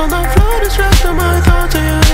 on the floor, distracting my thoughts to you.